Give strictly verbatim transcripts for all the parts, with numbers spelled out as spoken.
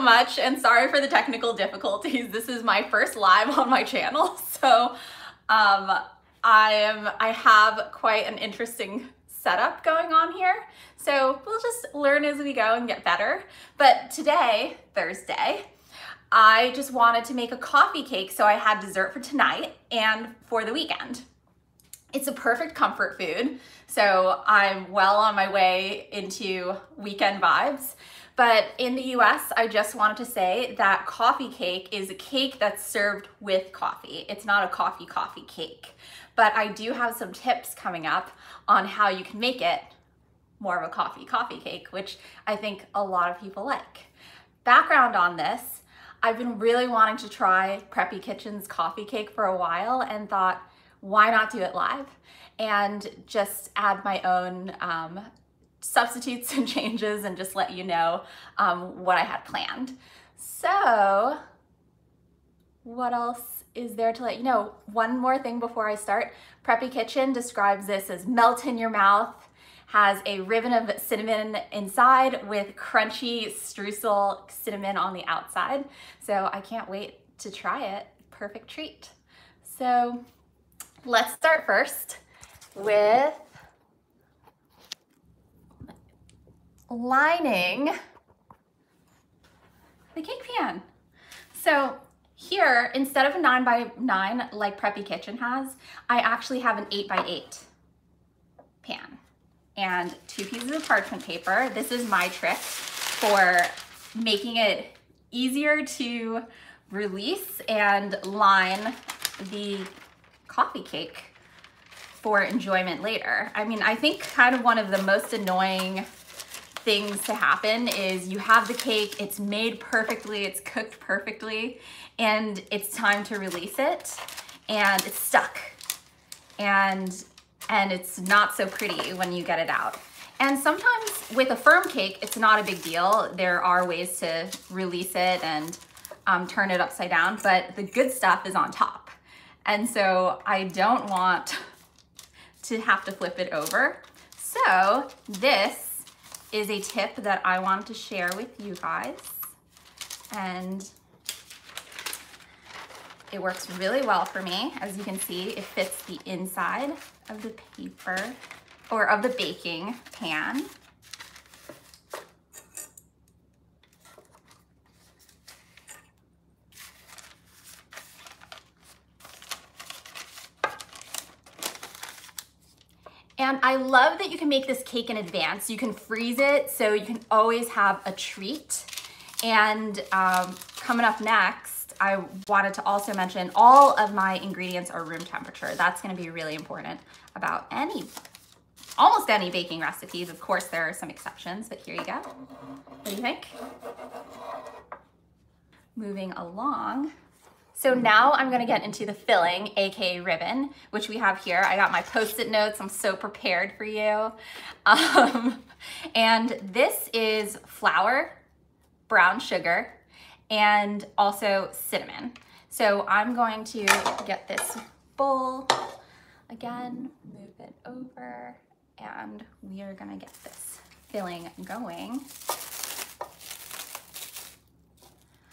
so much, and sorry for the technical difficulties. This is my first live on my channel, so um, I am I have quite an interesting setup going on here. So we'll just learn as we go and get better. But today, Thursday, I just wanted to make a coffee cake, so I had dessert for tonight and for the weekend. It's a perfect comfort food, so I'm well on my way into weekend vibes. But in the U S, I just wanted to say that coffee cake is a cake that's served with coffee. It's not a coffee coffee cake, but I do have some tips coming up on how you can make it more of a coffee coffee cake, which I think a lot of people like. Background on this, I've been really wanting to try Preppy Kitchen's coffee cake for a while and thought, why not do it live and just add my own um, substitutes and changes and just let you know um, what I had planned. So what else is there to let you know? One more thing before I start. Preppy Kitchen describes this as melt in your mouth, has a ribbon of cinnamon inside with crunchy streusel cinnamon on the outside. So I can't wait to try it. Perfect treat. So let's start first with lining the cake pan. So here, instead of a nine by nine like Preppy Kitchen has, I actually have an eight by eight pan and two pieces of parchment paper. This is my trick for making it easier to release and line the coffee cake for enjoyment later. I mean, I think kind of one of the most annoying things to happen is you have the cake, it's made perfectly, it's cooked perfectly, and it's time to release it, and it's stuck. And, and it's not so pretty when you get it out. And sometimes with a firm cake, it's not a big deal. There are ways to release it and um, turn it upside down, but the good stuff is on top. And so I don't want to have to flip it over. So this is a tip that I wanted to share with you guys. And it works really well for me. As you can see, it fits the inside of the paper or of the baking pan. And I love that you can make this cake in advance. You can freeze it, so you can always have a treat. And um, coming up next, I wanted to also mention all of my ingredients are room temperature. That's gonna be really important about any, almost any baking recipes. Of course, there are some exceptions, but here you go. What do you think? Moving along. So now I'm gonna get into the filling, A K A ribbon, which we have here. I got my Post-it notes. I'm so prepared for you. Um, and this is flour, brown sugar, and also cinnamon. So I'm going to get this bowl again, move it over, and we are gonna get this filling going.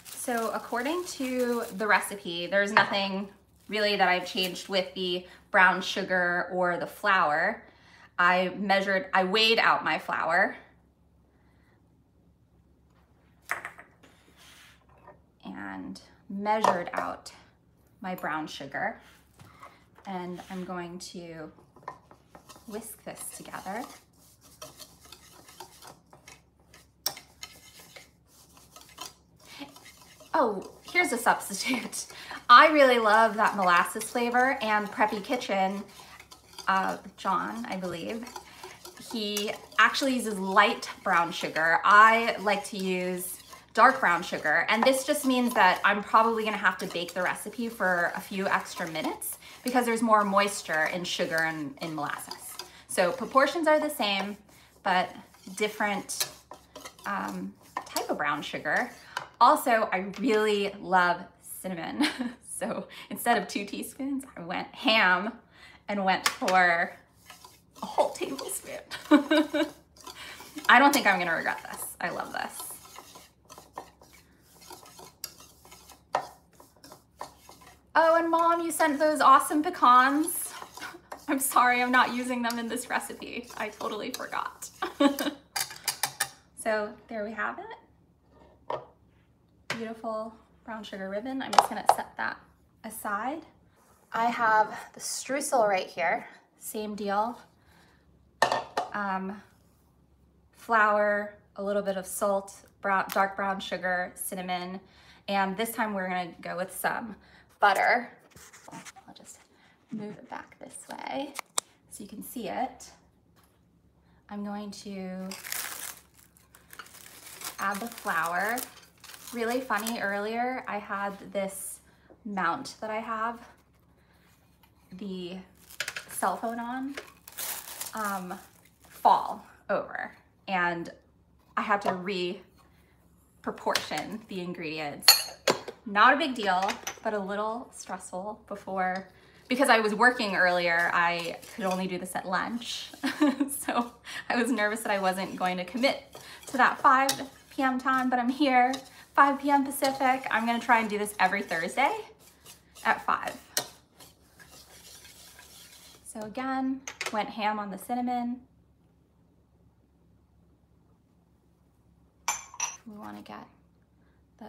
So according to the recipe, there's nothing really that I've changed with the brown sugar or the flour. I measured, I weighed out my flour. And measured out my brown sugar. And I'm going to whisk this together. Oh, here's a substitute. I really love that molasses flavor, and Preppy Kitchen, uh, John, I believe, he actually uses light brown sugar. I like to use dark brown sugar, and this just means that I'm probably gonna have to bake the recipe for a few extra minutes because there's more moisture in sugar and in molasses. So proportions are the same, but different um, type of brown sugar. Also, I really love cinnamon. So instead of two teaspoons, I went ham and went for a whole tablespoon. I don't think I'm gonna regret this. I love this. Oh, and Mom, you sent those awesome pecans. I'm sorry, I'm not using them in this recipe. I totally forgot. So there we have it. Beautiful brown sugar ribbon. I'm just gonna set that aside. I have the streusel right here. Same deal. Um, flour, a little bit of salt, brown, dark brown sugar, cinnamon, and this time we're gonna go with some butter. I'll just move it back this way so you can see it. I'm going to add the flour. Really funny, earlier I had this mount that I have the cell phone on um, fall over, and I had to re-proportion the ingredients. Not a big deal, but a little stressful before, because I was working earlier, I could only do this at lunch. So I was nervous that I wasn't going to commit to that five p m time, but I'm here, five p m Pacific. I'm gonna try and do this every Thursday at five. So again, went ham on the cinnamon. We want to get the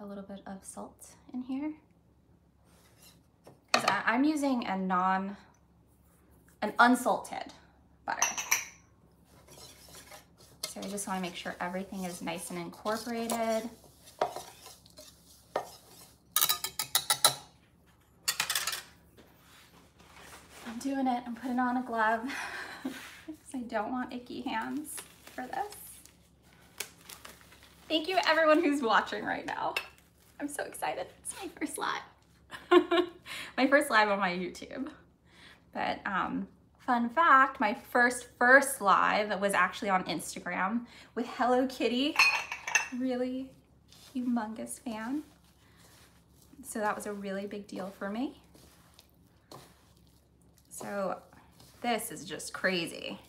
a little bit of salt in here, because I'm using a non, an unsalted butter. So I just want to make sure everything is nice and incorporated. I'm doing it. I'm putting on a glove because I don't want icky hands for this. Thank you everyone who's watching right now. I'm so excited. It's my first live. My first live on my YouTube. But um, fun fact, my first first live was actually on Instagram with Hello Kitty. Really humongous fan. So that was a really big deal for me. So this is just crazy.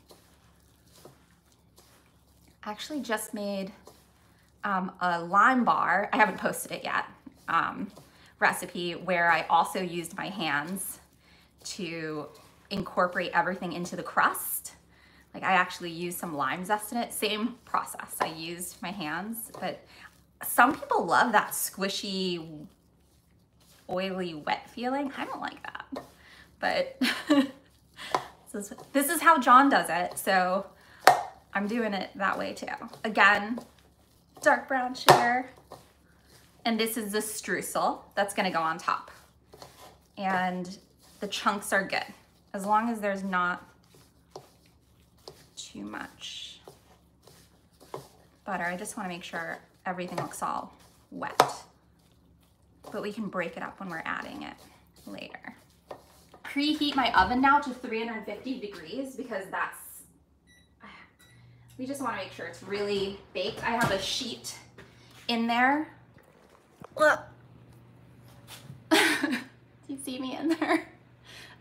I actually just made Um, a lime bar, I haven't posted it yet, um, recipe where I also used my hands to incorporate everything into the crust. Like I actually used some lime zest in it, same process. I used my hands, but some people love that squishy, oily, wet feeling. I don't like that, but this, is, this is how John does it. So I'm doing it that way too. Again, dark brown sugar, and this is the streusel that's going to go on top, and the chunks are good as long as there's not too much butter. I just want to make sure everything looks all wet, but we can break it up when we're adding it later. Preheat my oven now to three hundred fifty degrees because that's, we just want to make sure it's really baked. I have a sheet in there. Look. Do you see me in there?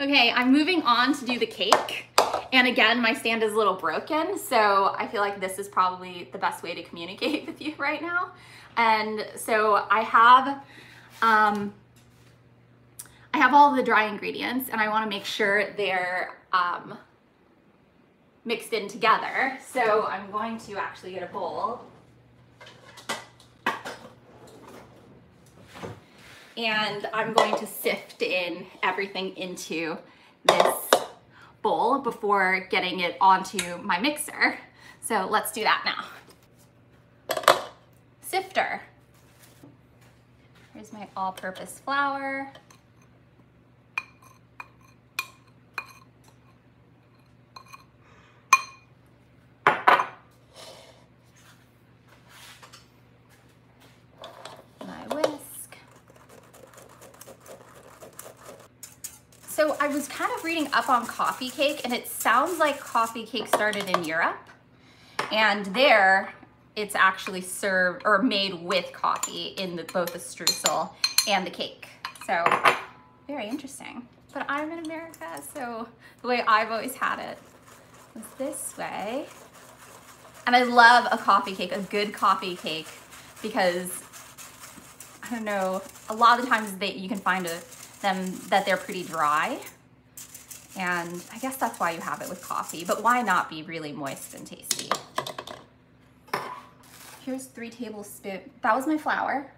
Okay, I'm moving on to do the cake. And again, my stand is a little broken, so I feel like this is probably the best way to communicate with you right now. And so I have, um, I have all the dry ingredients, and I want to make sure they're, um, mixed in together. So I'm going to actually get a bowl. And I'm going to sift in everything into this bowl before getting it onto my mixer. So let's do that now. Sifter. Here's my all-purpose flour. So I was kind of reading up on coffee cake, and it sounds like coffee cake started in Europe, and there it's actually served or made with coffee in the, both the streusel and the cake. So very interesting. But I'm in America, so the way I've always had it was this way. And I love a coffee cake, a good coffee cake, because I don't know, a lot of times they, you can find a them, that they're pretty dry. And I guess that's why you have it with coffee, but why not be really moist and tasty? Here's three tablespoons. That was my flour.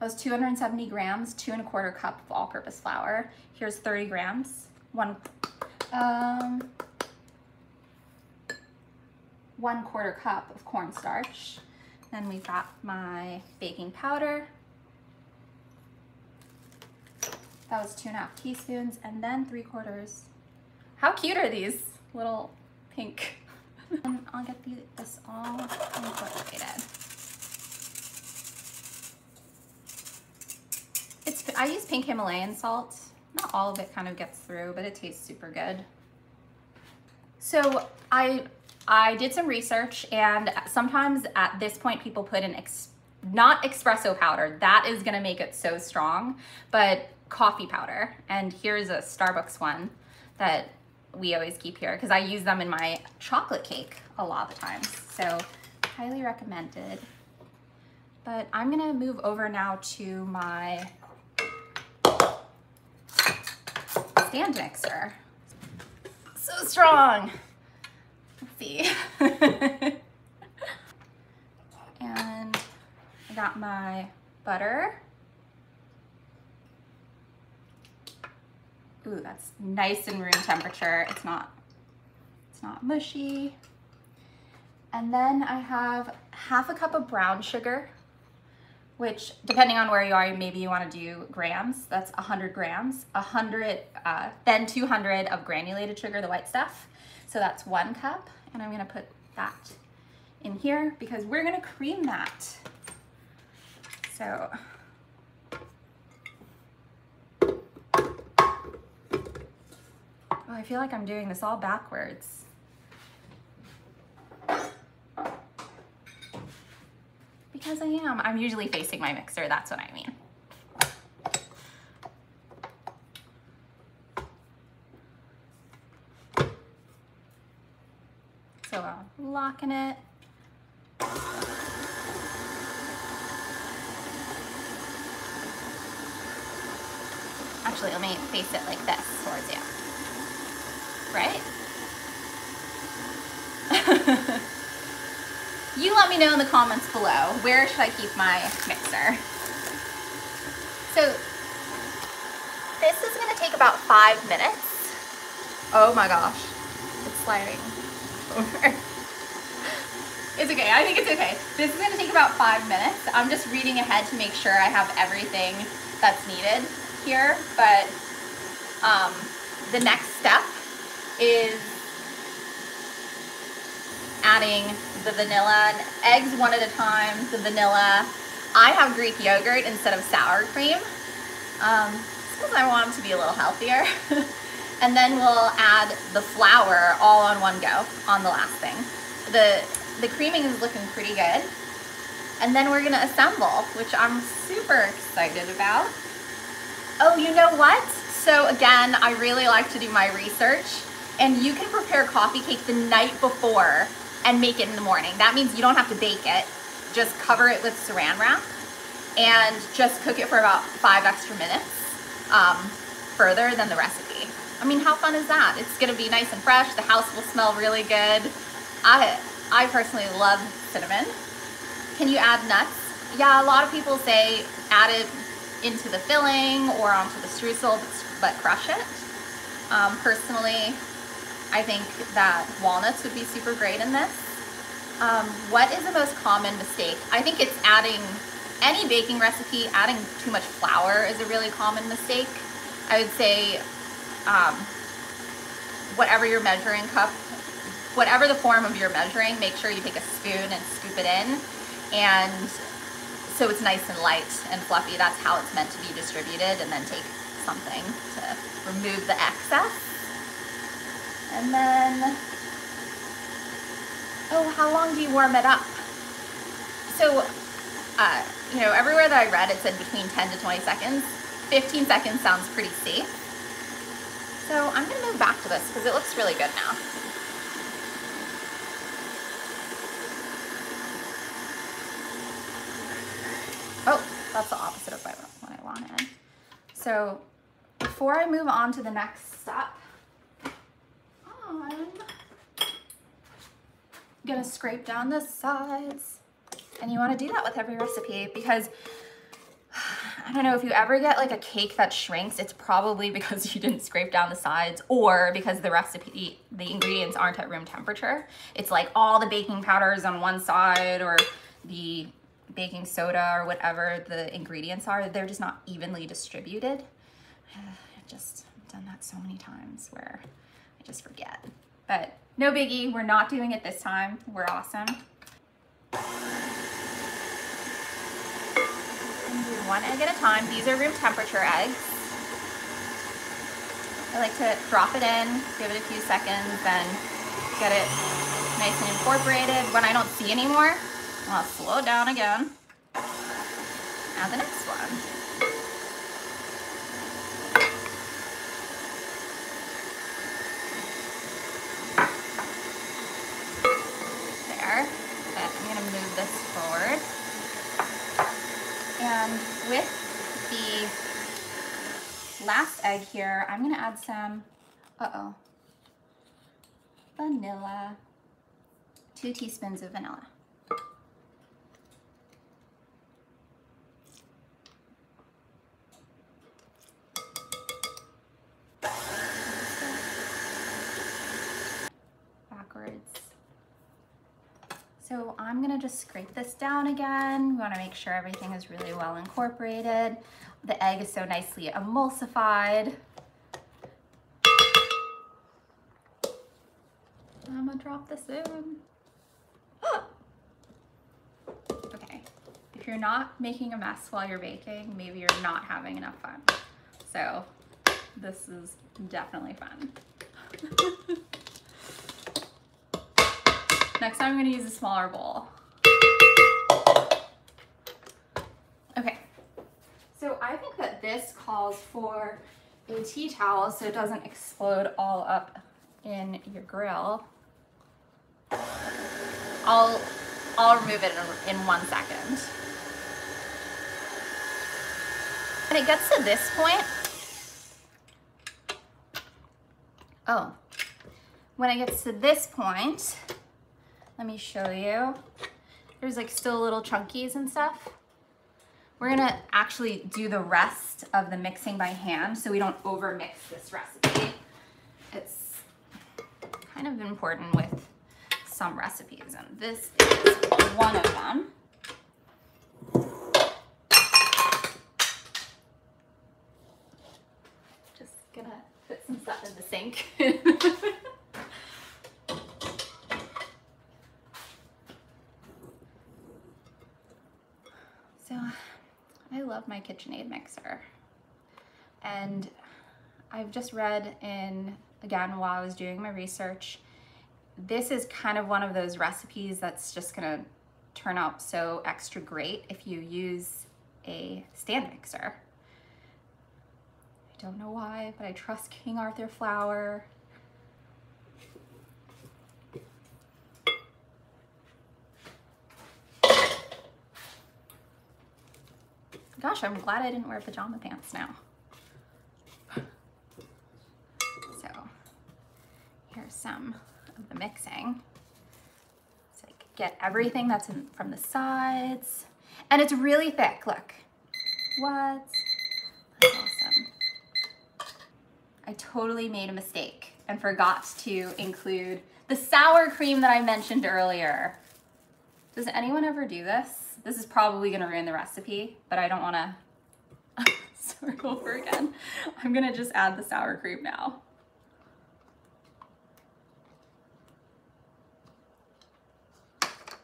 That was two hundred seventy grams, two and a quarter cup of all-purpose flour. Here's thirty grams, one, um, one quarter cup of cornstarch. Then we've got my baking powder. That was two and a half teaspoons, and then three quarters. How cute are these? Little pink. And I'll get the, this all incorporated. It's, I use pink Himalayan salt. Not all of it kind of gets through, but it tastes super good. So I, I did some research, and sometimes at this point people put in ex, not espresso powder. That is gonna make it so strong, but coffee powder. And here's a Starbucks one that we always keep here because I use them in my chocolate cake a lot of the time. So highly recommended. But I'm gonna move over now to my stand mixer. So strong. Let's see. And I got my butter. Ooh, that's nice and room temperature. It's not, it's not mushy. And then I have half a cup of brown sugar, which depending on where you are, maybe you want to do grams. That's one hundred grams, one hundred, uh, then two hundred of granulated sugar, the white stuff. So that's one cup. And I'm going to put that in here because we're going to cream that. So I feel like I'm doing this all backwards. Because I am. I'm usually facing my mixer, that's what I mean. So I'm locking it. Actually, let me face it like this towards you. Right? You let me know in the comments below, where should I keep my mixer? So this is gonna take about five minutes. Oh my gosh, it's sliding over. It's okay, I think it's okay. This is gonna take about five minutes. I'm just reading ahead to make sure I have everything that's needed here, but um, the next step is adding the vanilla and eggs one at a time, the vanilla. I have Greek yogurt instead of sour cream um, because I want them to be a little healthier. And then we'll add the flour all on one go on the last thing. The, the creaming is looking pretty good. And then we're gonna assemble, which I'm super excited about. Oh, you know what? So again, I really like to do my research. And you can prepare coffee cake the night before and make it in the morning. That means you don't have to bake it. Just cover it with saran wrap and just cook it for about five extra minutes um, further than the recipe. I mean, how fun is that? It's gonna be nice and fresh. The house will smell really good. I, I personally love cinnamon. Can you add nuts? Yeah, a lot of people say add it into the filling or onto the streusel, but crush it. Um, personally, I think that walnuts would be super great in this. Um, what is the most common mistake? I think it's adding any baking recipe, adding too much flour is a really common mistake. I would say um, whatever your measuring cup, whatever the form of your measuring, make sure you take a spoon and scoop it in. And so it's nice and light and fluffy. That's how it's meant to be distributed, and then take something to remove the excess. And then, oh, how long do you warm it up? So, uh, you know, everywhere that I read, it said between ten to twenty seconds. fifteen seconds sounds pretty safe. So I'm gonna move back to this because it looks really good now. Oh, that's the opposite of what I wanted. So before I move on to the next step, I'm gonna scrape down the sides. And you wanna do that with every recipe because I don't know, if you ever get like a cake that shrinks, it's probably because you didn't scrape down the sides or because the recipe, the ingredients aren't at room temperature. It's like all the baking powder is on one side or the baking soda or whatever the ingredients are, they're just not evenly distributed. I've just done that so many times where I just forget. But no biggie, we're not doing it this time. We're awesome. One egg at a time. These are room temperature eggs. I like to drop it in, give it a few seconds, then get it nice and incorporated. When I don't see anymore, I'll slow down again. Now the next one. There. But I'm going to move this forward. And with the last egg here, I'm gonna add some, uh-oh, vanilla, two teaspoons of vanilla. Backwards. So I'm gonna just scrape this down again. We wanna make sure everything is really well incorporated. The egg is so nicely emulsified. I'm gonna drop this in. Okay, if you're not making a mess while you're baking, maybe you're not having enough fun. So this is definitely fun. Next time I'm gonna use a smaller bowl. Okay, so I think that this calls for a tea towel so it doesn't explode all up in your grill. I'll, I'll remove it in, in one second. When it gets to this point, oh, when it gets to this point, let me show you. There's like still little chunkies and stuff. We're gonna actually do the rest of the mixing by hand so we don't over mix this recipe. It's kind of important with some recipes and this is one of them. Just gonna put some stuff in the sink. Love my KitchenAid mixer, and I've just read in, again while I was doing my research, this is kind of one of those recipes that's just gonna turn out so extra great if you use a stand mixer. I don't know why, but I trust King Arthur flour. Gosh, I'm glad I didn't wear pajama pants now. So here's some of the mixing. So I can get everything that's in, from the sides. And it's really thick, look. What? That's awesome. I totally made a mistake and forgot to include the sour cream that I mentioned earlier. Does anyone ever do this? This is probably gonna ruin the recipe, but I don't wanna start over again. I'm gonna just add the sour cream now.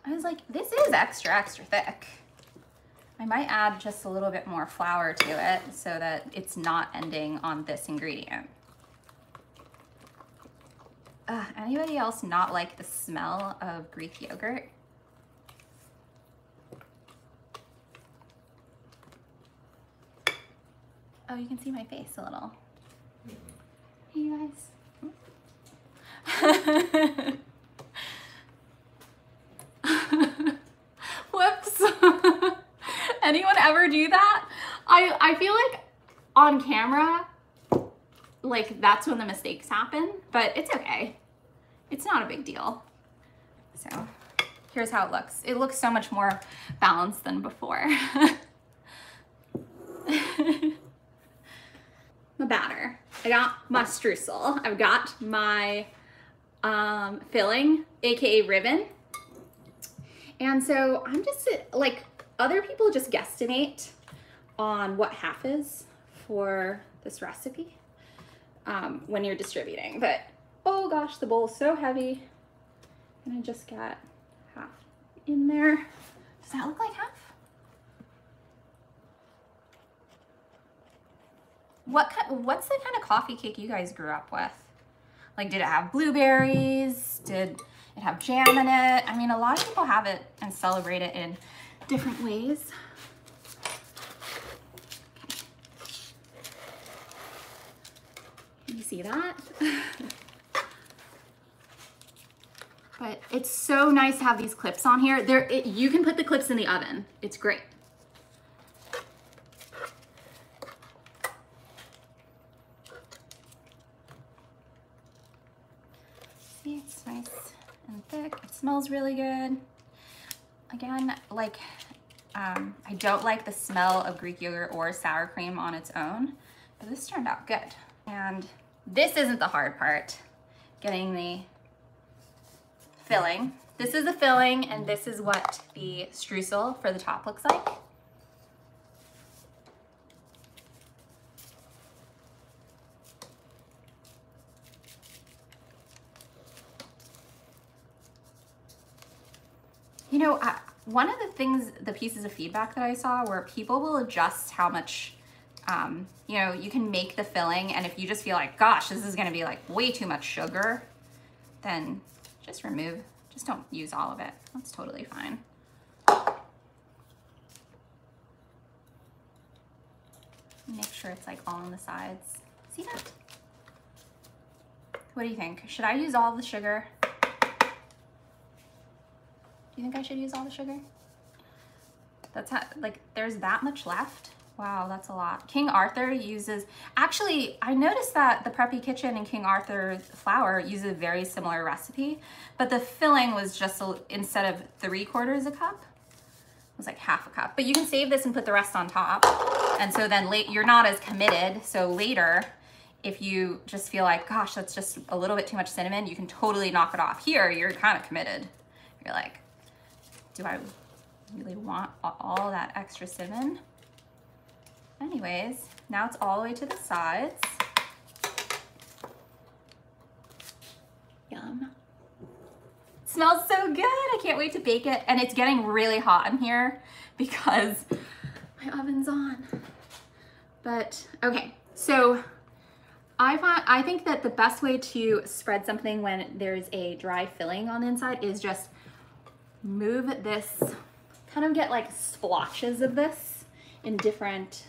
I was like, this is extra, extra thick. I might add just a little bit more flour to it so that it's not ending on this ingredient. Uh, anybody else not like the smell of Greek yogurt? Oh, you can see my face a little. Hey, you guys. Whoops. Anyone ever do that? I, I feel like on camera, like that's when the mistakes happen, but it's okay. It's not a big deal. So here's how it looks. It looks so much more balanced than before. My batter. I got my streusel. I've got my um, filling, A K A ribbon. And so I'm just like, other people just guesstimate on what half is for this recipe um, when you're distributing, but oh gosh, the bowl's so heavy. And I just got half in there. Does that look like half? What kind, what's the kind of coffee cake you guys grew up with? Like, did it have blueberries? Did it have jam in it? I mean, a lot of people have it and celebrate it in different ways. You see that? But it's so nice to have these clips on here. There, it, you can put the clips in the oven. It's great. See, it's nice and thick. It smells really good. Again, like, um, I don't like the smell of Greek yogurt or sour cream on its own, but this turned out good. And this isn't the hard part, getting the filling. This is the filling, and this is what the streusel for the top looks like. You know, I, one of the things, the pieces of feedback that I saw were people will adjust how much, um, you know, you can make the filling, and if you just feel like, gosh, this is gonna be like way too much sugar, then just remove, just don't use all of it. That's totally fine. Make sure it's like all on the sides. See that? What do you think? Should I use all the sugar? Do you think I should use all the sugar? That's how, like, there's that much left. Wow, that's a lot. King Arthur uses, actually, I noticed that the Preppy Kitchen and King Arthur's flour uses a very similar recipe, but the filling was just, a, instead of three quarters a cup, it was like half a cup. But you can save this and put the rest on top. And so then late, you're not as committed. So later, if you just feel like, gosh, that's just a little bit too much cinnamon, you can totally knock it off. Here, you're kind of committed. You're like, do I really want all that extra cinnamon? Anyways, now it's all the way to the sides. Yum. It smells so good. I can't wait to bake it. And it's getting really hot in here because my oven's on. But okay, so I find, I think that the best way to spread something when there's a dry filling on the inside is just move this, kind of get like splotches of this in different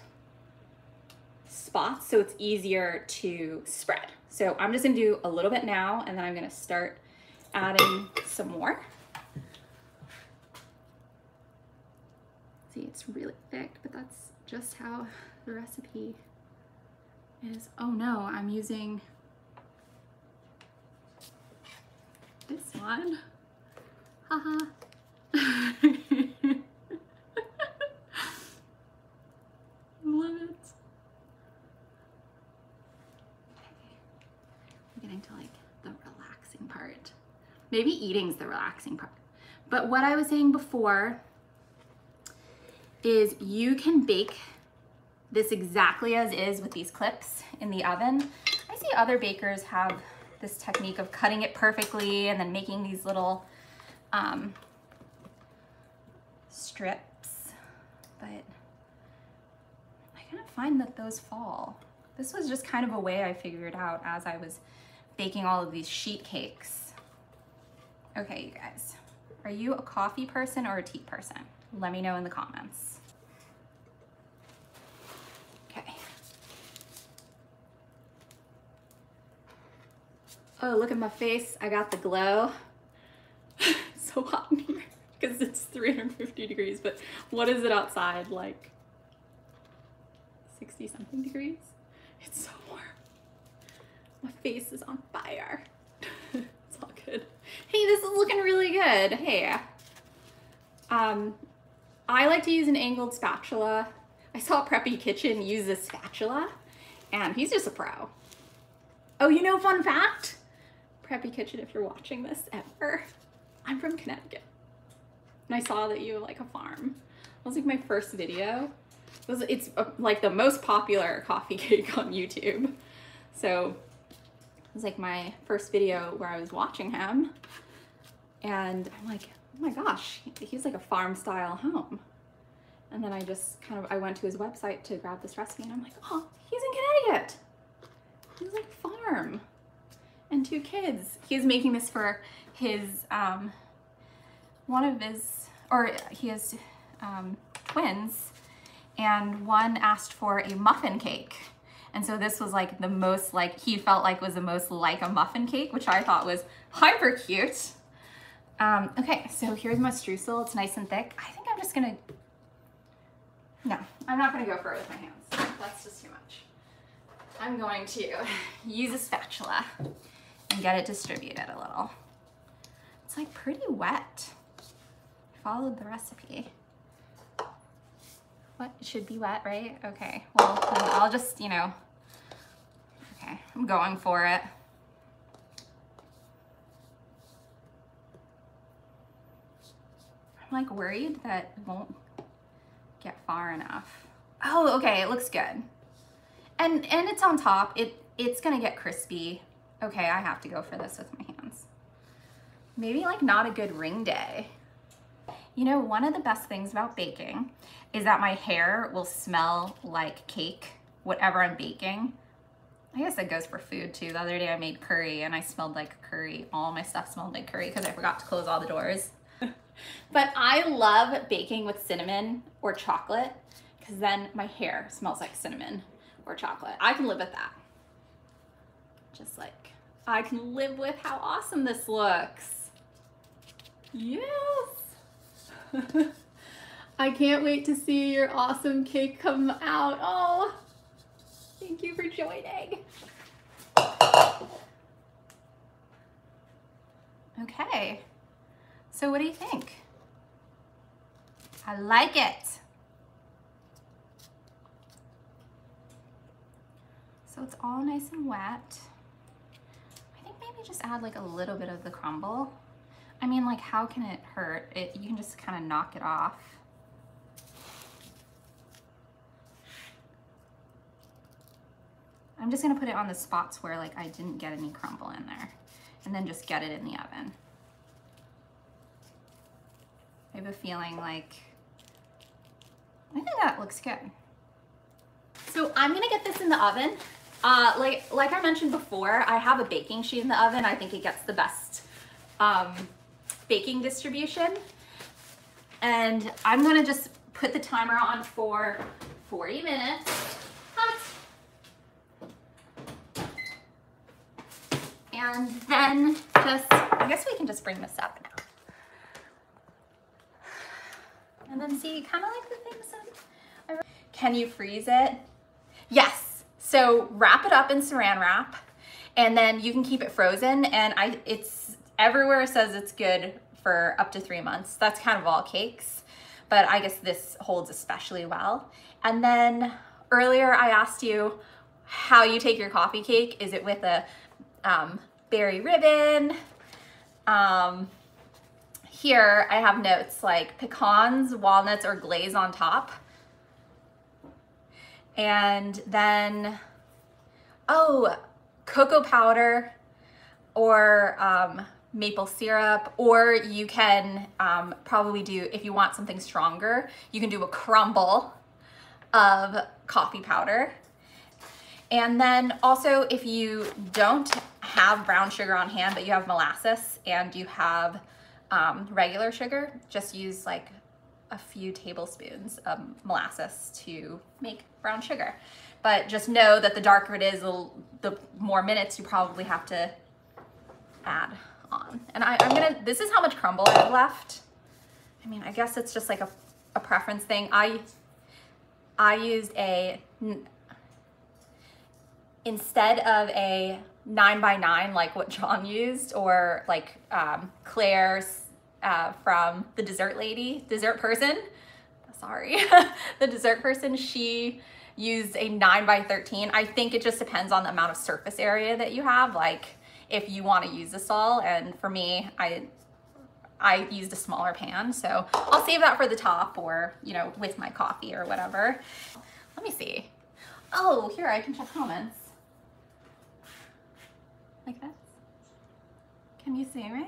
spots so it's easier to spread. So I'm just gonna do a little bit now, and then I'm gonna start adding some more. See, it's really thick, but that's just how the recipe is. Oh no, I'm using this one. Haha. Love it. Getting to like the relaxing part. Maybe eating's the relaxing part. But what I was saying before is you can bake this exactly as is with these clips in the oven. I see other bakers have this technique of cutting it perfectly and then making these little um, strips, but I kind of find that those fall. This was just kind of a way I figured out as I was baking all of these sheet cakes. Okay, you guys, are you a coffee person or a tea person? Let me know in the comments. Okay. Oh, look at my face. I got the glow. It's so hot in here because it's three hundred fifty degrees, but what is it outside? Like sixty something degrees? It's so warm. My face is on fire. It's all good. Hey, this is looking really good. Hey. Um, I like to use an angled spatula. I saw Preppy Kitchen use this spatula, and he's just a pro. Oh, you know, fun fact? Preppy Kitchen, if you're watching this ever, I'm from Connecticut. And I saw that you were like a farm. That was like my first video. It was, it's uh, like the most popular coffee cake on YouTube. So it was like my first video where I was watching him. And I'm like, oh my gosh, he's like a farm style home. And then I just kind of, I went to his website to grab this recipe and I'm like, oh, he's in Connecticut. He's like farm and two kids. He's making this for his, um, one of his, or he has um, twins, and one asked for a muffin cake. And so this was like the most like, he felt like was the most like a muffin cake, which I thought was hyper cute. Um, okay, so here's my streusel. It's nice and thick. I think I'm just gonna, no, I'm not gonna go for it with my hands. That's just too much. I'm going to use a spatula and get it distributed a little. It's like pretty wet. Followed the recipe. What, it should be wet, right? Okay, well, I'll just, you know, okay, I'm going for it. I'm like worried that it won't get far enough. Oh, okay, it looks good. And and it's on top, it it's gonna get crispy. Okay, I have to go for this with my hands. Maybe like not a good ring day. You know, one of the best things about baking is that my hair will smell like cake, whatever I'm baking. I guess that goes for food too. The other day I made curry and I smelled like curry. All my stuff smelled like curry because I forgot to close all the doors. But I love baking with cinnamon or chocolate because then my hair smells like cinnamon. Or chocolate. I can live with that. Just like, I can live with how awesome this looks. Yes. I can't wait to see your awesome cake come out. Oh, thank you for joining. Okay. So what do you think? I like it. So it's all nice and wet. I think maybe just add like a little bit of the crumble. I mean, like, how can it hurt? It, you can just kind of knock it off. I'm just gonna put it on the spots where like I didn't get any crumble in there, and then just get it in the oven. I have a feeling like, I think that looks good. So I'm gonna get this in the oven. Uh, like, like I mentioned before, I have a baking sheet in the oven. I think it gets the best um, baking distribution. And I'm gonna just put the timer on for forty minutes. Hot. And then just, I guess we can just bring this up now. And then see, kind of like the things that I... Can you freeze it? Yes. So wrap it up in saran wrap and then you can keep it frozen. And I, it's everywhere it says it's good for up to three months. That's kind of all cakes, but I guess this holds especially well. And then earlier I asked you how you take your coffee cake. Is it with a um, berry ribbon? Um, here I have notes like pecans, walnuts, or glaze on top. And then, oh, cocoa powder or um, maple syrup, or you can um, probably do, if you want something stronger, you can do a crumble of coffee powder. And then also if you don't have brown sugar on hand, but you have molasses and you have um, regular sugar, just use like a few tablespoons of molasses to make brown sugar. But just know that the darker it is, the, the more minutes you probably have to add on. And I, I'm gonna, this is how much crumble I have left. I mean, I guess it's just like a, a preference thing. I, I used a, instead of a nine by nine, like what John used, or like um, Claire's uh, from the dessert lady, dessert person, sorry, the dessert person, she used a nine by thirteen. I think it just depends on the amount of surface area that you have, like if you want to use this all. And for me, I I used a smaller pan, so I'll save that for the top, or, you know, with my coffee or whatever. Let me see. Oh, here, I can check comments. Like this. Can you see me?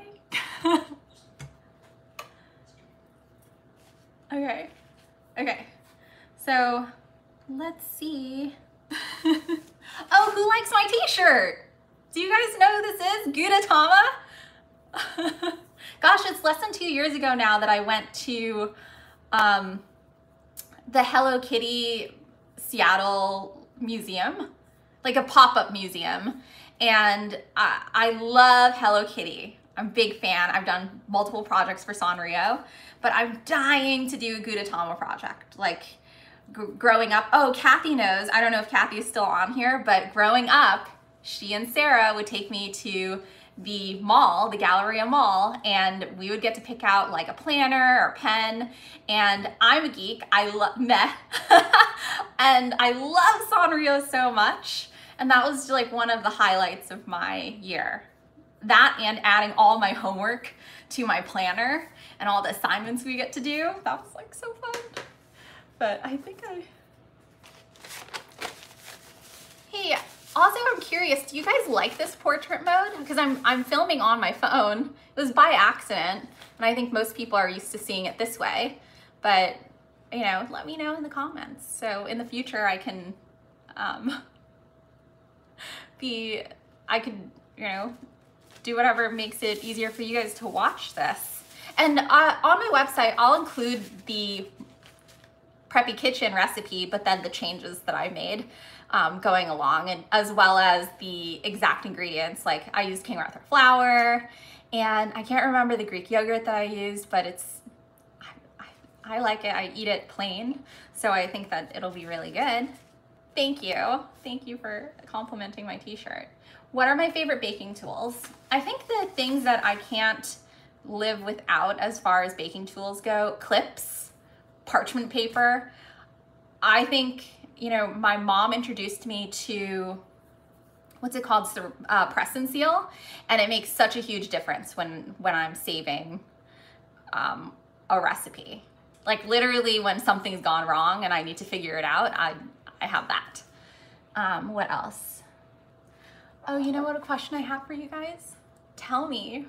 Okay. Okay. So let's see. Oh, who likes my t-shirt? Do you guys know who this is? Gudetama? Gosh, it's less than two years ago now that I went to um, the Hello Kitty Seattle museum, like a pop-up museum. And I, I love Hello Kitty. I'm a big fan. I've done multiple projects for Sanrio, but I'm dying to do a Gudetama project. Like g growing up, oh, Kathy knows. I don't know if Kathy is still on here, but growing up, she and Sarah would take me to the mall, the Galleria Mall, and we would get to pick out like a planner or pen. And I'm a geek, I love meh. And I love Sanrio so much. And that was like one of the highlights of my year. That and adding all my homework to my planner and all the assignments we get to do. That was like so fun. But I think I, hey, also, I'm curious, do you guys like this portrait mode? Because I'm, I'm filming on my phone. It was by accident, and I think most people are used to seeing it this way. But, you know, let me know in the comments. So in the future, I can um, be, I could, you know, do whatever makes it easier for you guys to watch this. And uh, on my website, I'll include the Preppy Kitchen recipe, but then the changes that I made Um, going along, and as well as the exact ingredients. Like I used King Arthur flour, and I can't remember the Greek yogurt that I used, but it's, I, I, I like it. I eat it plain. So I think that it'll be really good. Thank you. Thank you for complimenting my t-shirt. What are my favorite baking tools? I think the things that I can't live without as far as baking tools go, clips, parchment paper. I think, you know, my mom introduced me to, what's it called, uh, press and seal, and it makes such a huge difference when when I'm saving um, a recipe. Like literally, when something's gone wrong and I need to figure it out, I I have that. Um, what else? Oh, you know what? A question I have for you guys. Tell me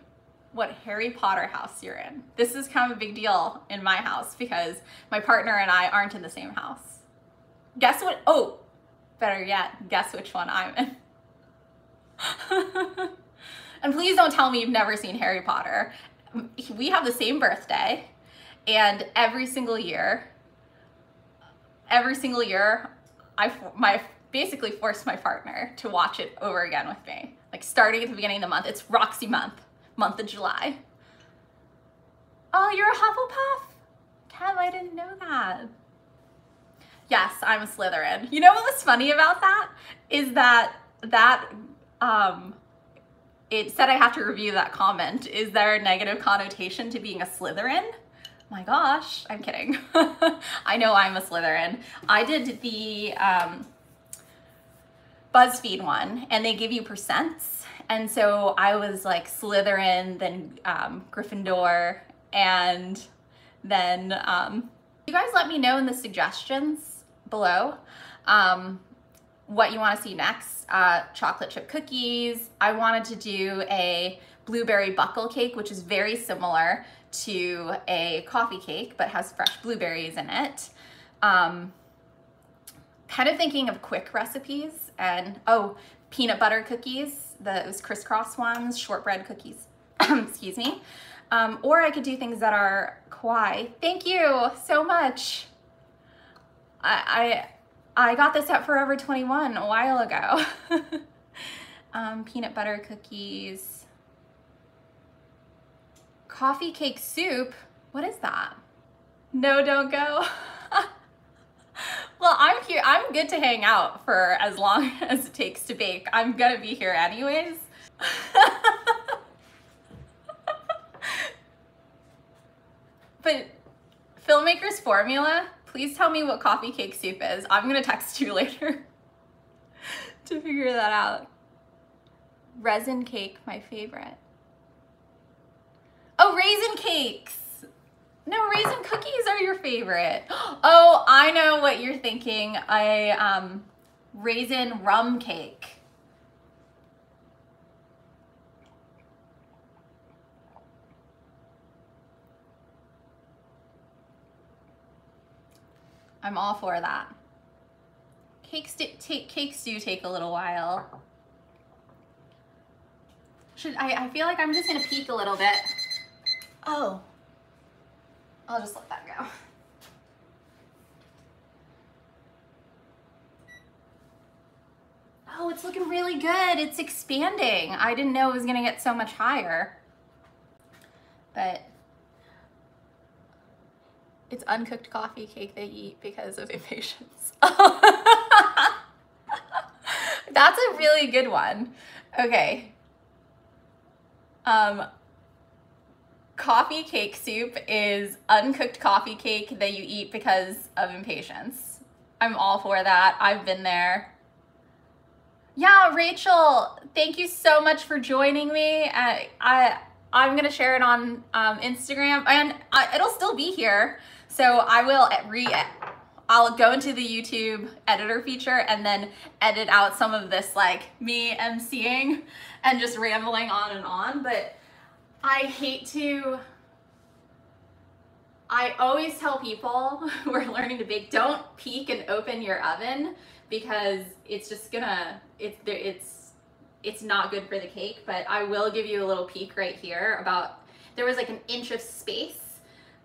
what Harry Potter house you're in. This is kind of a big deal in my house because my partner and I aren't in the same house. Guess what? Oh, better yet, guess which one I'm in. And please don't tell me you've never seen Harry Potter. We have the same birthday, and every single year, every single year, I my, basically forced my partner to watch it over again with me. Like starting at the beginning of the month, it's Roxy month, month of July. Oh, you're a Hufflepuff? Kev, I didn't know that. Yes, I'm a Slytherin. You know what was funny about that is that that um, it said I have to review that comment. Is there a negative connotation to being a Slytherin? My gosh, I'm kidding. I know I'm a Slytherin. I did the um, BuzzFeed one, and they give you percents. And so I was like Slytherin, then um, Gryffindor, and then um, you guys let me know in the suggestions below um, what you want to see next. Uh, chocolate chip cookies. I wanted to do a blueberry buckle cake, which is very similar to a coffee cake but has fresh blueberries in it. Um, kind of thinking of quick recipes. And oh, peanut butter cookies, those crisscross ones, shortbread cookies, excuse me. Um, or I could do things that are kawaii. Thank you so much. I, I I got this at Forever twenty-one a while ago. um, peanut butter cookies. Coffee cake soup. What is that? No, don't go. Well, I'm here. I'm good to hang out for as long as it takes to bake. I'm gonna be here anyways. But filmmaker's formula, please tell me what coffee cake soup is. I'm gonna text you later to figure that out. Resin cake, my favorite. Oh, raisin cakes. No, raisin cookies are your favorite. Oh, I know what you're thinking. I, um, raisin rum cake. I'm all for that. Cakes do take, cakes do take a little while. Should I, I feel like I'm just gonna peek a little bit. Oh, I'll just let that go. Oh, it's looking really good. It's expanding. I didn't know it was gonna get so much higher, but it's uncooked coffee cake they eat because of impatience. That's a really good one. Okay. Um, coffee cake soup is uncooked coffee cake that you eat because of impatience. I'm all for that. I've been there. Yeah, Rachel, thank you so much for joining me. I, I, I'm gonna share it on um, Instagram, and I, it'll still be here. So I will re, I'll go into the YouTube editor feature and then edit out some of this, like me emceeing and just rambling on and on. But I hate to, I always tell people who are learning to bake, don't peek and open your oven because it's just gonna, it's, it's, it's not good for the cake. But I will give you a little peek right here about, there was like an inch of space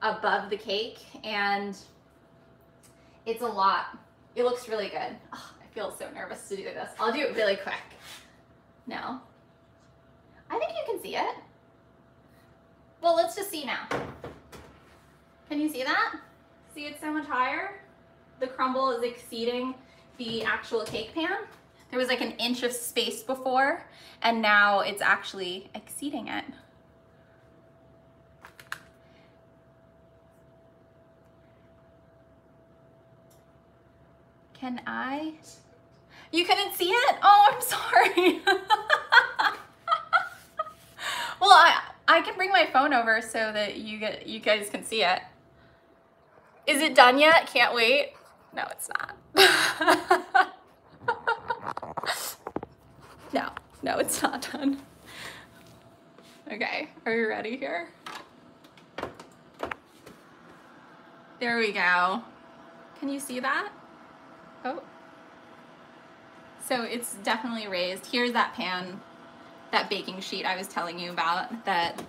above the cake, and it's a lot. It looks really good. Oh, I feel so nervous to do this. I'll do it really quick. No, I think you can see it. Well, let's just see now. Can you see that? See, it's so much higher. The crumble is exceeding the actual cake pan. There was like an inch of space before, and now it's actually exceeding it. Can I? You couldn't see it? Oh, I'm sorry. Well, I, I can bring my phone over so that you get, you guys can see it. Is it done yet? Can't wait. No, it's not. No, no, it's not done. Okay, are you ready here? There we go. Can you see that? Oh. So it's definitely raised. Here's that pan, that baking sheet I was telling you about that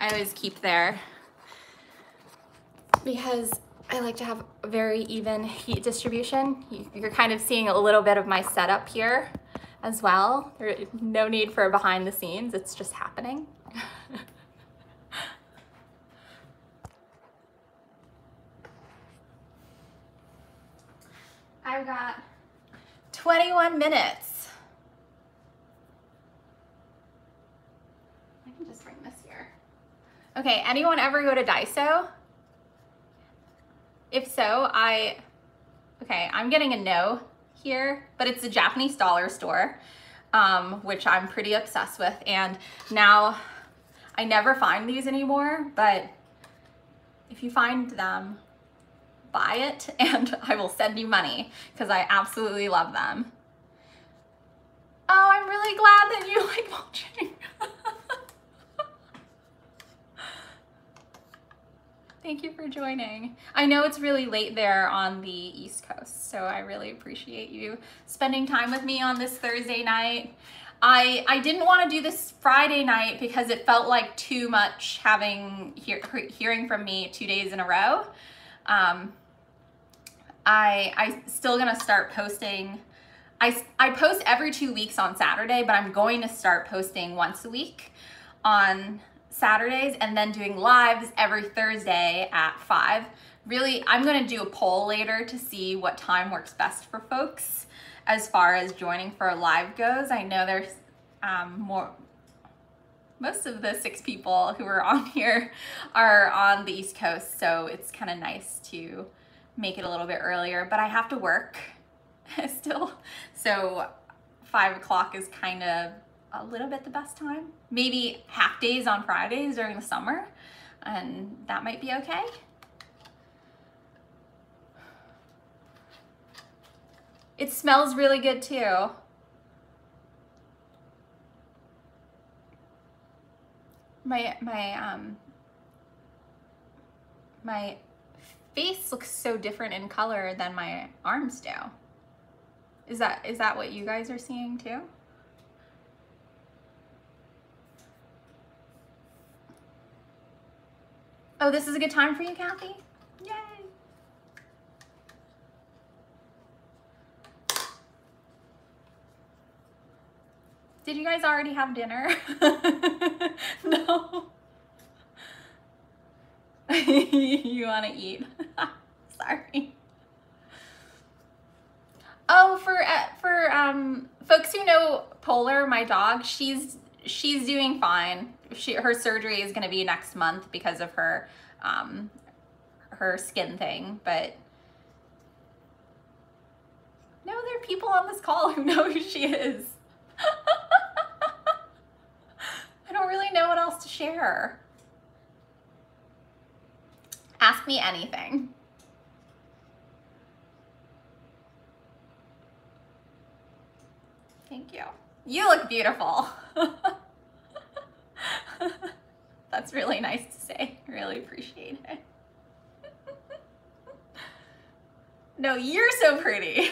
I always keep there because I like to have a very even heat distribution. You're kind of seeing a little bit of my setup here as well. There's no need for behind the scenes. It's just happening. I've got twenty-one minutes. I can just bring this here. Okay, anyone ever go to Daiso? If so, I, okay, I'm getting a no here, but it's a Japanese dollar store, um, which I'm pretty obsessed with. And now I never find these anymore, but if you find them, buy it and I will send you money because I absolutely love them. Oh, I'm really glad that you like watching. Thank you for joining. I know it's really late there on the East Coast, so I really appreciate you spending time with me on this Thursday night. I, I didn't want to do this Friday night because it felt like too much having hear, hearing from me two days in a row. Um, I, I'm still gonna start posting. I, I post every two weeks on Saturday, but I'm going to start posting once a week on Saturdays and then doing lives every Thursday at five. Really, I'm gonna do a poll later to see what time works best for folks as far as joining for a live goes. I know there's um, more, most of the six people who are on here are on the East Coast, so it's kind of nice to make it a little bit earlier, but I have to work still. So five o'clock is kind of a little bit the best time. Maybe half days on Fridays during the summer, and that might be okay. It smells really good too. My, my, um, my face looks so different in color than my arms do. Is that, is that what you guys are seeing too? Oh, this is a good time for you, Kathy? Yay! Did you guys already have dinner? No. You want to eat? Sorry. Oh, for uh, for um folks who know Polar, my dog, she's she's doing fine. She her surgery is going to be next month because of her um her skin thing, but no, there are people on this call who know who she is. I don't really know what else to share. Ask me anything. Thank you. You look beautiful. That's really nice to say. Really appreciate it. No, you're so pretty.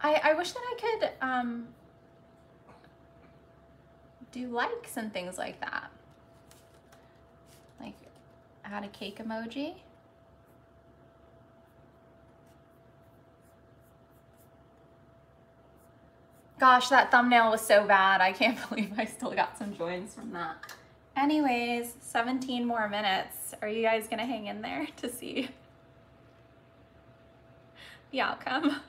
I, I wish that I could um, do likes and things like that. Like add a cake emoji. Gosh, that thumbnail was so bad. I can't believe I still got some joins from that. Anyways, seventeen more minutes. Are you guys gonna hang in there to see the outcome?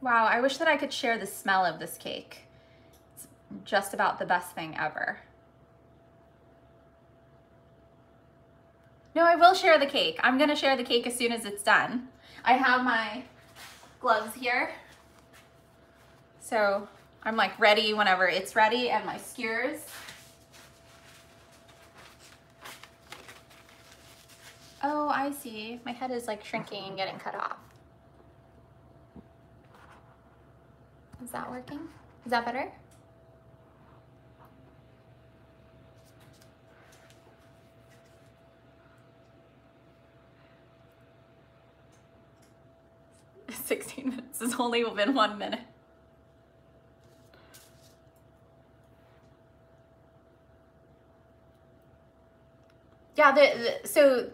Wow, I wish that I could share the smell of this cake. It's just about the best thing ever. No, I will share the cake. I'm gonna share the cake as soon as it's done. I have my gloves here. So I'm like ready whenever it's ready, and my skewers. Oh, I see. My head is like shrinking and getting cut off. Is that working? Is that better? sixteen minutes has only been one minute. Yeah, the, the so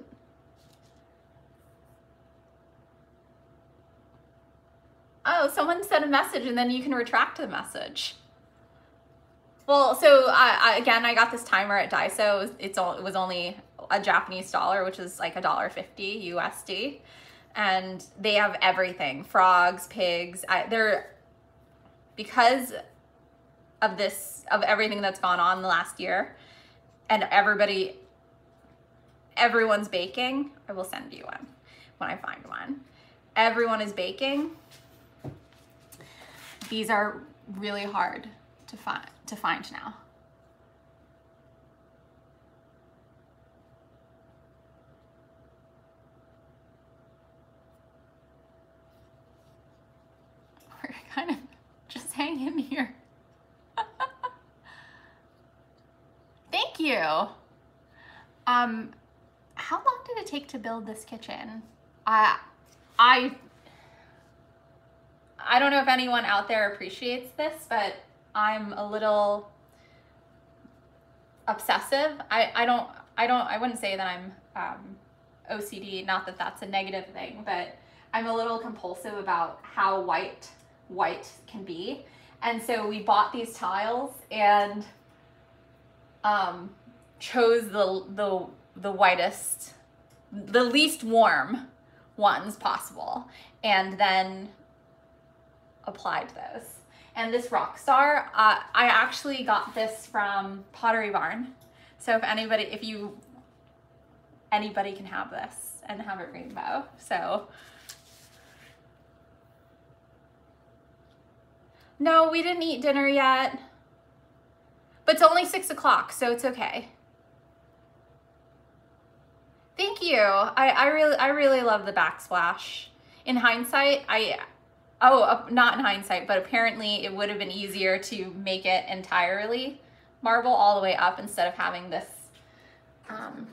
oh, someone sent a message and then you can retract the message. Well, so I, I, again, I got this timer at Daiso. It's all, it was only a Japanese dollar, which is like a dollar fifty U S D. And they have everything, frogs, pigs. I, they're, because of this, of everything that's gone on the last year and everybody, everyone's baking. I will send you one when I find one. Everyone is baking. These are really hard to find to find now. We're kind of just hanging in here. Thank you. Um, how long did it take to build this kitchen? I, I. I don't know if anyone out there appreciates this, but I'm a little obsessive. I, I don't, I don't, I wouldn't say that I'm um, O C D, not that that's a negative thing, but I'm a little compulsive about how white white can be. And so we bought these tiles and um, chose the, the, the whitest, the least warm ones possible, and then applied those. And this rock star, uh, I actually got this from Pottery Barn. So if anybody, if you, anybody can have this and have it rainbow. So no, we didn't eat dinner yet, but it's only six o'clock, so it's okay. Thank you. I, I really, I really love the backsplash. In hindsight, I, oh, not in hindsight, but apparently it would have been easier to make it entirely marble all the way up instead of having this um,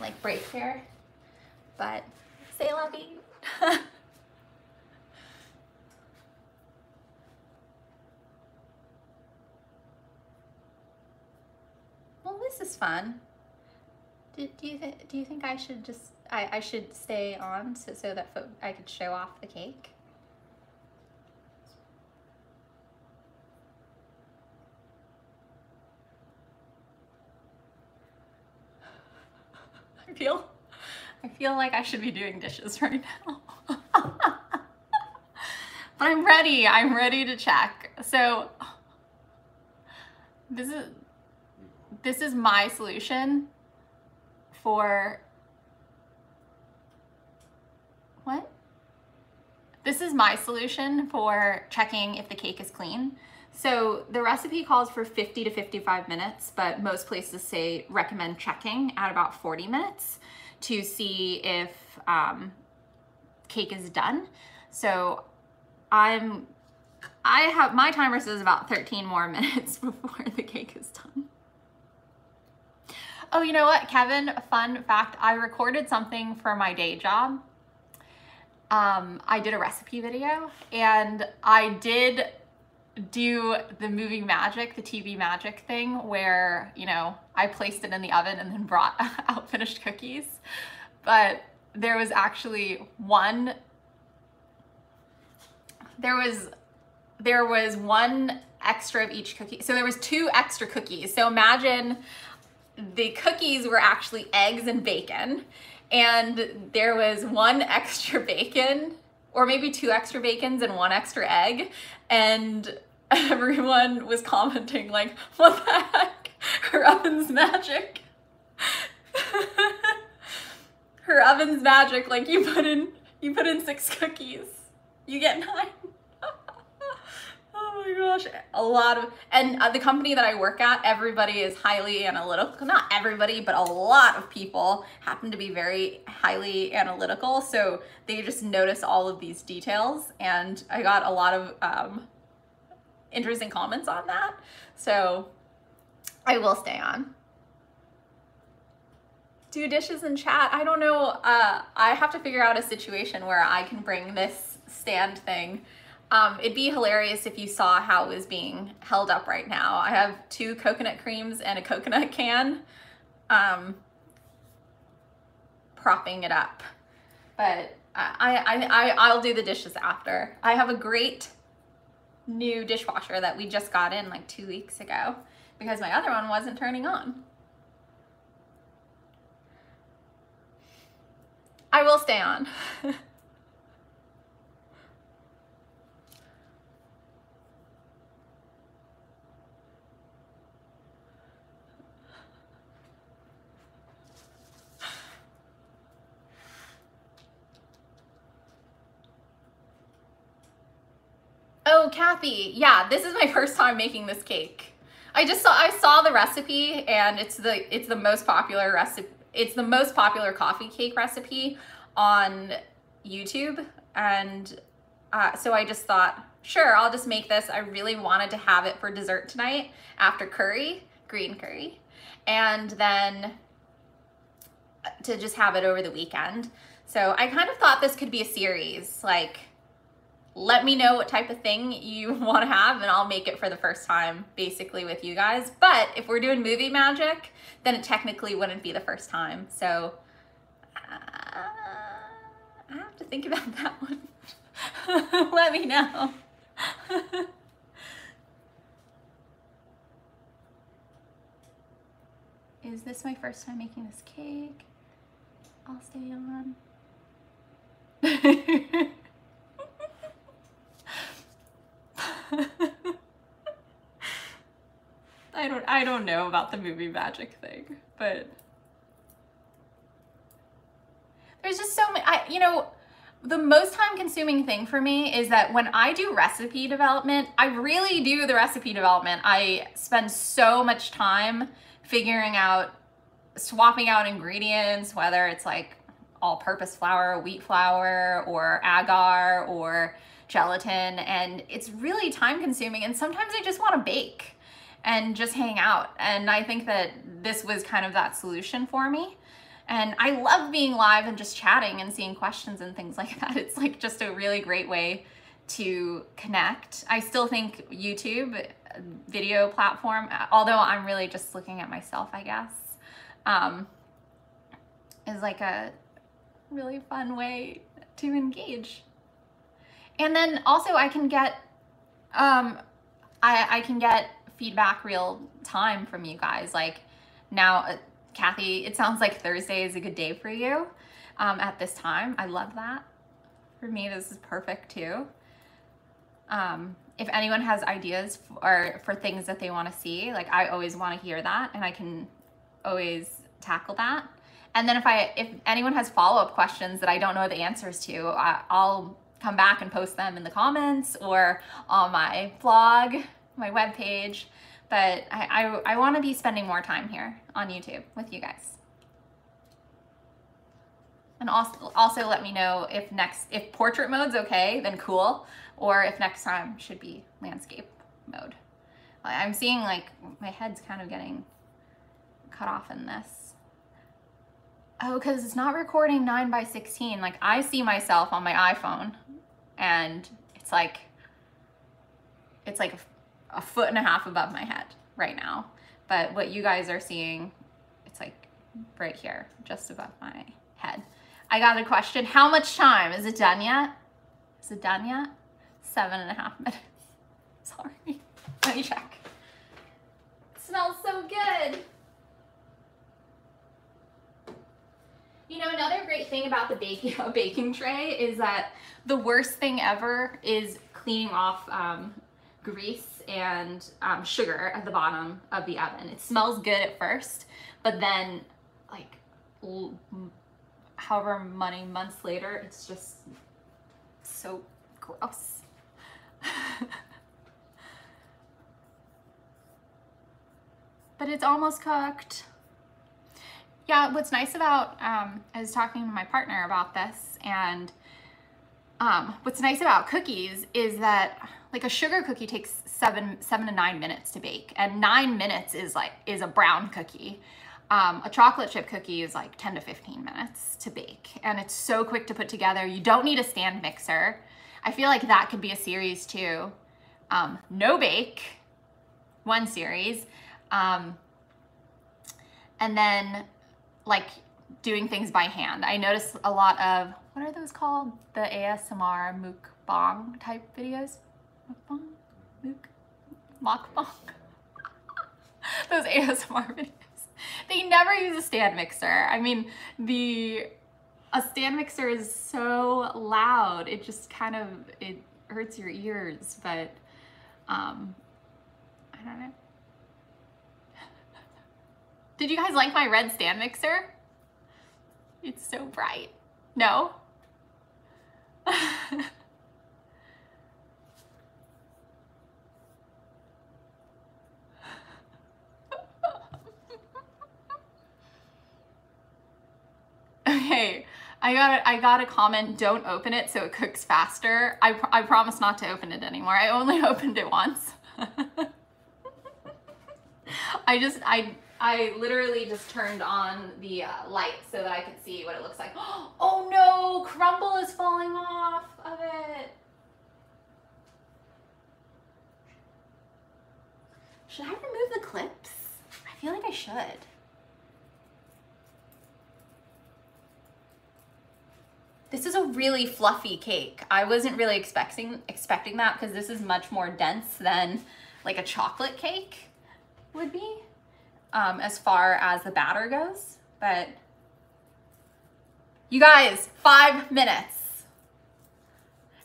like break here, but say love you. Well, this is fun. Do, do you think? Do you think I should just I, I should stay on so so that fo I could show off the cake? I feel I feel like I should be doing dishes right now, but I'm ready. I'm ready to check. So this is. This is my solution for what? This is my solution for checking if the cake is clean. So the recipe calls for fifty to fifty-five minutes, but most places say recommend checking at about forty minutes to see if um, cake is done. So I'm, I have, my timer says about thirteen more minutes before the cake is done. Oh, you know what, Kevin, fun fact, I recorded something for my day job. Um, I did a recipe video, and I did do the movie magic, the T V magic thing where, you know, I placed it in the oven and then brought out finished cookies. But there was actually one, there was, there was one extra of each cookie. So there was two extra cookies. So imagine, the cookies were actually eggs and bacon, and there was one extra bacon, or maybe two extra bacons and one extra egg, and everyone was commenting like, what the heck, her oven's magic. Her oven's magic, like you put in you put in six cookies, you get nine. Oh my gosh, a lot of, and the company that I work at, everybody is highly analytical. Not everybody, but a lot of people happen to be very highly analytical. So they just notice all of these details. And I got a lot of um, interesting comments on that. So I will stay on. Do dishes in chat. I don't know. Uh, I have to figure out a situation where I can bring this stand thing. Um, it'd be hilarious if you saw how it was being held up right now. I have two coconut creams and a coconut can um, propping it up. But I, I, I, I'll do the dishes after. I have a great new dishwasher that we just got in like two weeks ago because my other one wasn't turning on. I will stay on. Oh, Kathy, yeah, this is my first time making this cake. I just saw, I saw the recipe, and it's the, it's the most popular recipe. It's the most popular coffee cake recipe on YouTube. And uh, so I just thought, sure, I'll just make this. I really wanted to have it for dessert tonight after curry, green curry, and then to just have it over the weekend. So I kind of thought this could be a series, like Let me know what type of thing you want to have and I'll make it for the first time basically with you guys. But if we're doing movie magic, then it technically wouldn't be the first time. So uh, I have to think about that one. Let me know. Is this my first time making this cake? I'll stay on. I don't I don't know about the movie magic thing, but there's just so many, I, you know, the most time consuming thing for me is that when I do recipe development, I really do the recipe development. I spend so much time figuring out, swapping out ingredients, whether it's like all-purpose flour, wheat flour, or agar, or gelatin, and it's really time consuming, and sometimes I just want to bake and just hang out, and I think that this was kind of that solution for me. And I love being live and just chatting and seeing questions and things like that. It's like just a really great way to connect. I still think YouTube video platform, although I'm really just looking at myself, I guess, um, is like a really fun way to engage. And then also I can get, um, I, I can get feedback real time from you guys. Like now, uh, Kathy, it sounds like Thursday is a good day for you um, at this time. I love that. For me, this is perfect too. Um, if anyone has ideas for, for things that they want to see, like I always want to hear that and I can always tackle that. And then if I, if anyone has follow-up questions that I don't know the answers to, I, I'll come back and post them in the comments or on my blog, my webpage. But I, I, I want to be spending more time here on YouTube with you guys. And also, also let me know if next, if portrait mode's okay, then cool. Or if next time should be landscape mode. I'm seeing like my head's kind of getting cut off in this. Oh, because it's not recording nine by sixteen. Like I see myself on my iPhone and it's like, it's like a, a foot and a half above my head right now. But what you guys are seeing, it's like right here, just above my head. I got a question. How much time? Is it done yet? Is it done yet? Seven and a half minutes. Sorry. Let me check. It smells so good. You know, another great thing about the baking, a baking tray is that the worst thing ever is cleaning off um, grease and um, sugar at the bottom of the oven. It smells good at first, but then like however many months later, it's just so gross. But it's almost cooked. Yeah, what's nice about, um, I was talking to my partner about this, and um, what's nice about cookies is that like a sugar cookie takes seven, seven to nine minutes to bake, and nine minutes is like, is a brown cookie. Um, a chocolate chip cookie is like ten to fifteen minutes to bake, and it's so quick to put together. You don't need a stand mixer. I feel like that could be a series too. Um, no bake, one series. Um, and then, like doing things by hand. I noticed a lot of, what are those called? The A S M R mukbang type videos? Mukbang? Muk? Mukbang? Those A S M R videos. They never use a stand mixer. I mean, the, a stand mixer is so loud. It just kind of, it hurts your ears, but um, I don't know. Did you guys like my red stand mixer? It's so bright. No? Okay, I got a, I got a comment, don't open it so it cooks faster. I, pr I promise not to open it anymore. I only opened it once. I just, I... I literally just turned on the uh, light so that I could see what it looks like. Oh no, crumble is falling off of it. Should I remove the clips? I feel like I should. This is a really fluffy cake. I wasn't really expecting expecting that because this is much more dense than like a chocolate cake would be um, as far as the batter goes. But you guys, five minutes.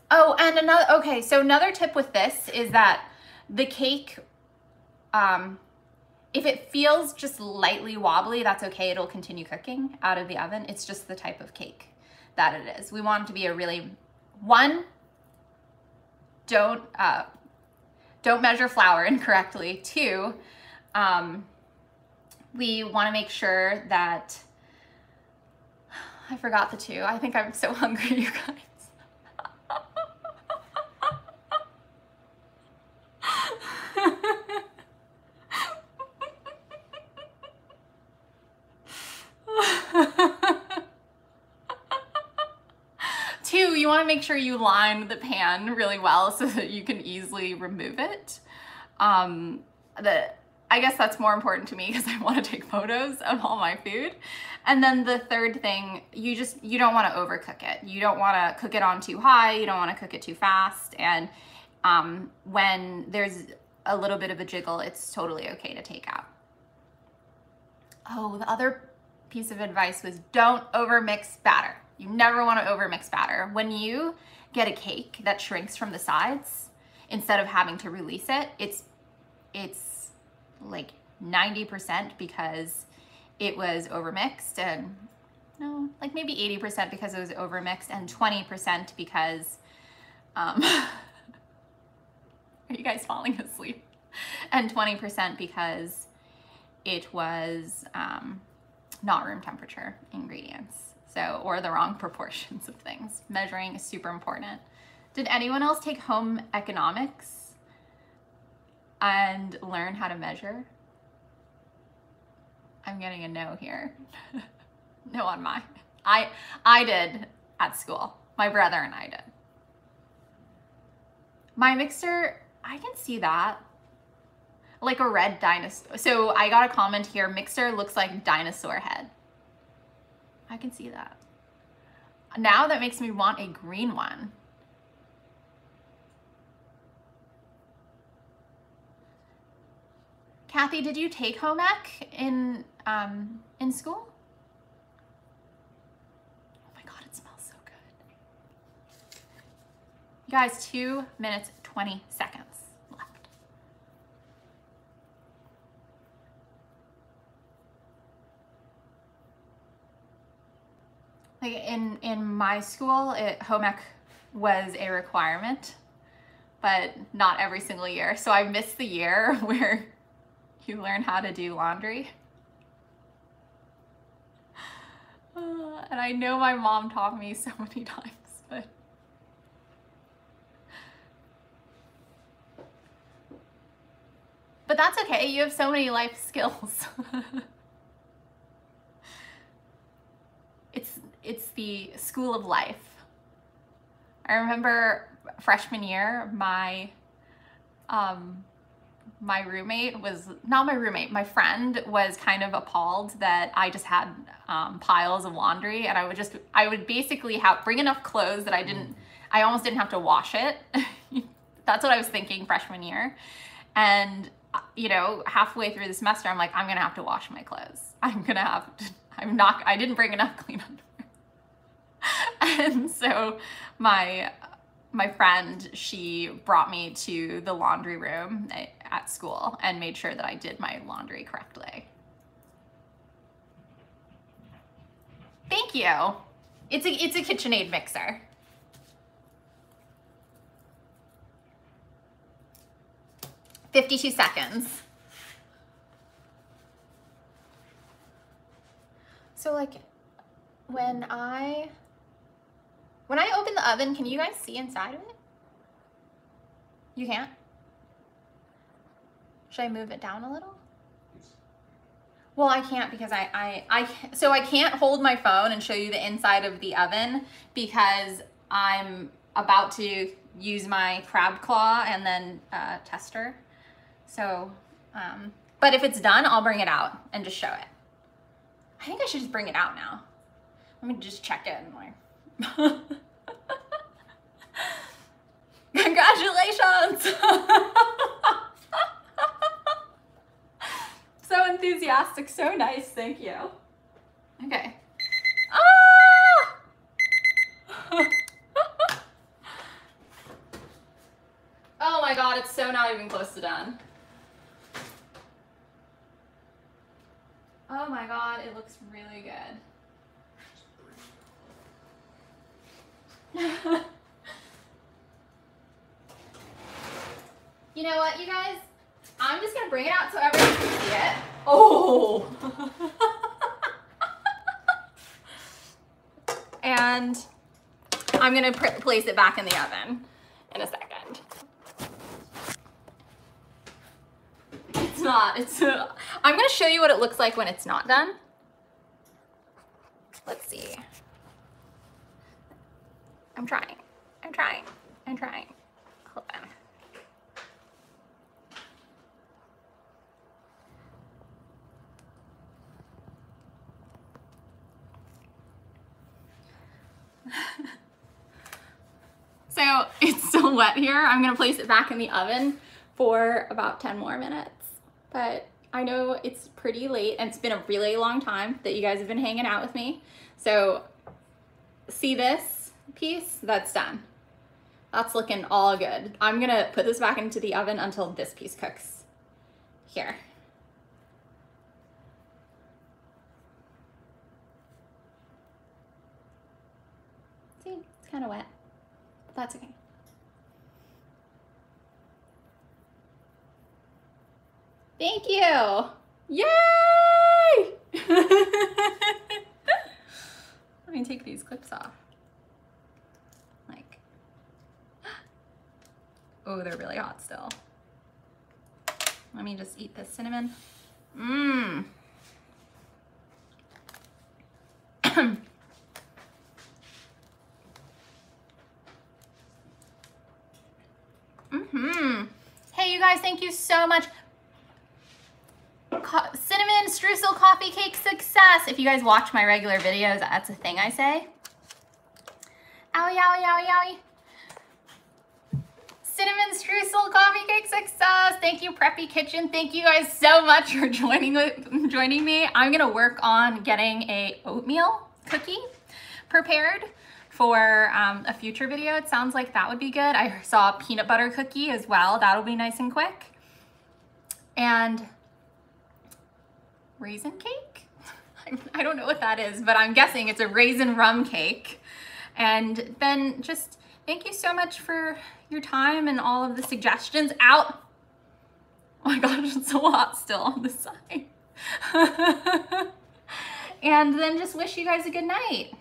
Oh, and another, okay, so another tip with this is that the cake, um, if it feels just lightly wobbly, that's okay. It'll continue cooking out of the oven. It's just the type of cake that it is. We want it to be a really, one, don't uh, don't measure flour incorrectly. Two, um, we want to make sure that, I forgot the two. I think I'm so hungry, you guys. Two, you want to make sure you line the pan really well so that you can easily remove it. Um, the, I guess that's more important to me because I want to take photos of all my food. And then the third thing, you just, you don't want to overcook it. You don't want to cook it on too high. You don't want to cook it too fast. And um, when there's a little bit of a jiggle, it's totally okay to take out. Oh, the other piece of advice was don't overmix batter. You never want to overmix batter. When you get a cake that shrinks from the sides, instead of having to release it, it's it's like ninety percent because it was overmixed, and no, like maybe eighty percent because it was overmixed, and twenty percent because, um, are you guys falling asleep? And twenty percent because it was um, not room temperature ingredients. So, or the wrong proportions of things. Measuring is super important. Did anyone else take home economics and learn how to measure? I'm getting a no here. No on mine. I, I did at school. My brother and I did. My mixer, I can see that. Like a red dinosaur. So I got a comment here, mixer looks like dinosaur head. I can see that. Now that makes me want a green one. Kathy, did you take home ec in um, in school? Oh my God, it smells so good. You guys, two minutes, twenty seconds. Like in, in my school, it, home ec was a requirement, but not every single year. So I missed the year where you learn how to do laundry. Uh, and I know my mom taught me so many times, but. But that's okay, you have so many life skills. It's, it's the school of life. I remember freshman year, my, um, my roommate was, not my roommate, my friend was kind of appalled that I just had um, piles of laundry, and I would just, I would basically have, bring enough clothes that I didn't, I almost didn't have to wash it. That's what I was thinking freshman year. And, you know, halfway through the semester, I'm like, I'm gonna have to wash my clothes. I'm gonna have to. I'm not, I didn't bring enough clean underwear. And so my, my friend, she brought me to the laundry room at school and made sure that I did my laundry correctly. Thank you. It's a, it's a KitchenAid mixer. fifty-two seconds. So like when I, when I open the oven, can you guys see inside of it? You can't? Should I move it down a little? Well, I can't because I, I, I, so I can't hold my phone and show you the inside of the oven because I'm about to use my crab claw and then uh, tester. So Um, but if it's done, I'll bring it out and just show it. I think I should just bring it out now. Let me just check it and like... Congratulations! So enthusiastic, so nice, thank you. Okay. Ah! Oh my god, it's so not even close to done. Oh my god, it looks really good. You know what, you guys? I'm just gonna bring it out so everyone can see it. Oh! And I'm gonna place it back in the oven in a second. It's not, it's, uh, I'm gonna show you what it looks like when it's not done. Let's see. I'm trying, I'm trying, I'm trying. Hold on. So it's still wet here. I'm gonna place it back in the oven for about ten more minutes. But I know it's pretty late and it's been a really long time that you guys have been hanging out with me. So see this piece? That's done. That's looking all good. I'm gonna put this back into the oven until this piece cooks here. Kind of wet, but that's okay. Thank you! Yay! Let me take these clips off. Like, oh, they're really hot still. Let me just eat this cinnamon. Mmm. Mm-hmm. Hey, you guys, thank you so much. Co cinnamon streusel coffee cake success. If you guys watch my regular videos, that's a thing I say. Owie, owie, owie, owie. Cinnamon streusel coffee cake success. Thank you, Preppy Kitchen. Thank you guys so much for joining, with, joining me. I'm going to work on getting a oatmeal cookie prepared for um, a future video. It sounds like that would be good. I saw a peanut butter cookie as well. That'll be nice and quick. And raisin cake? I don't know what that is, but I'm guessing it's a raisin rum cake. And then just thank you so much for your time and all of the suggestions out. Oh my gosh, it's so hot still on the side. And then just wish you guys a good night.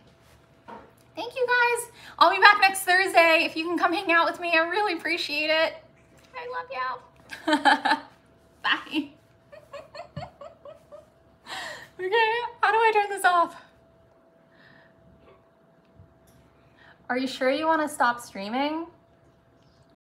Thank you guys. I'll be back next Thursday. If you can come hang out with me, I really appreciate it. I love y'all. Bye. Okay, how do I turn this off? Are you sure you want to stop streaming?